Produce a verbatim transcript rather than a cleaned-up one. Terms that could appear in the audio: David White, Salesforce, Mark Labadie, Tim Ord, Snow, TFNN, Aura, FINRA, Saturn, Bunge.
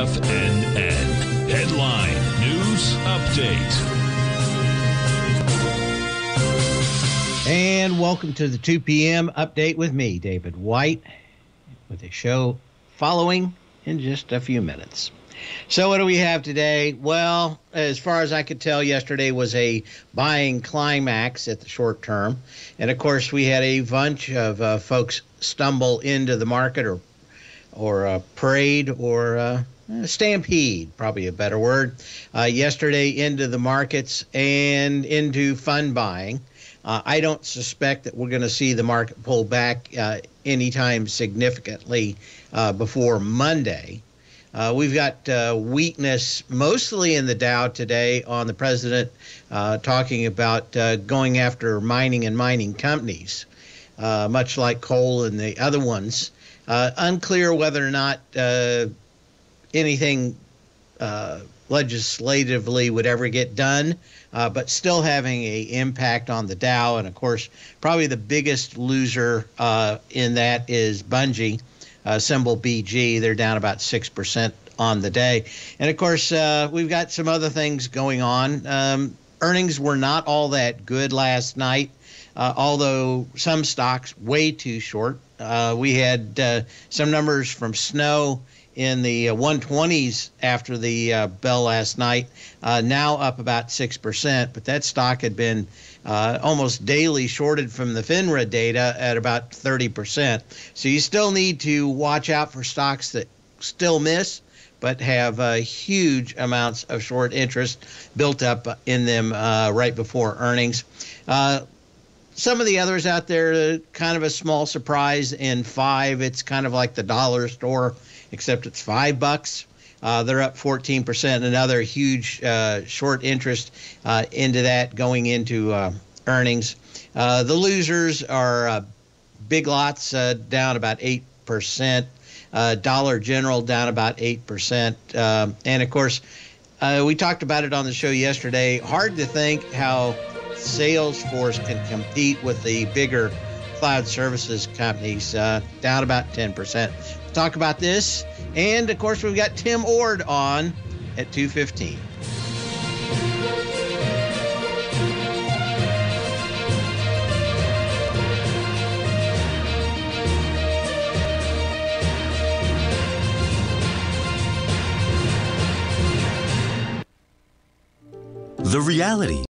T F N N. Headline News Update. And welcome to the two p m update with me, David White, with a show following in just a few minutes. So what do we have today? Well, as far as I could tell, yesterday was a buying climax at the short term. And, of course, we had a bunch of uh, folks stumble into the market or or uh, parade or uh, stampede, probably a better word, uh, yesterday into the markets and into fund buying. Uh, I don't suspect that we're going to see the market pull back uh, anytime significantly uh, before Monday. Uh, we've got uh, weakness mostly in the Dow today on the president uh, talking about uh, going after mining and mining companies, uh, much like coal and the other ones. Uh, unclear whether or not uh, anything uh, legislatively would ever get done, uh, but still having an impact on the Dow. And, of course, probably the biggest loser uh, in that is Bunge. Uh, symbol B G, they're down about six percent on the day. And, of course, uh, we've got some other things going on. Um, earnings were not all that good last night, uh, although some stocks way too short. Uh, we had uh, some numbers from Snow in the one twenties after the uh, bell last night, uh, now up about six percent. But that stock had been uh, almost daily shorted from the FINRA data at about thirty percent. So you still need to watch out for stocks that still miss but have uh, huge amounts of short interest built up in them uh, right before earnings. Uh, Some of the others out there, uh, kind of a small surprise in five. It's kind of like the dollar store, except it's five bucks. Uh, they're up fourteen percent. Another huge uh, short interest uh, into that going into uh, earnings. Uh, the losers are uh, Big Lots uh, down about eight percent. Uh, Dollar General down about eight percent. Uh, and, of course, uh, we talked about it on the show yesterday. Hard to think how Salesforce can compete with the bigger cloud services companies, uh, down about ten percent. We'll talk about this. And, of course, we've got Tim Ord on at two fifteen. The reality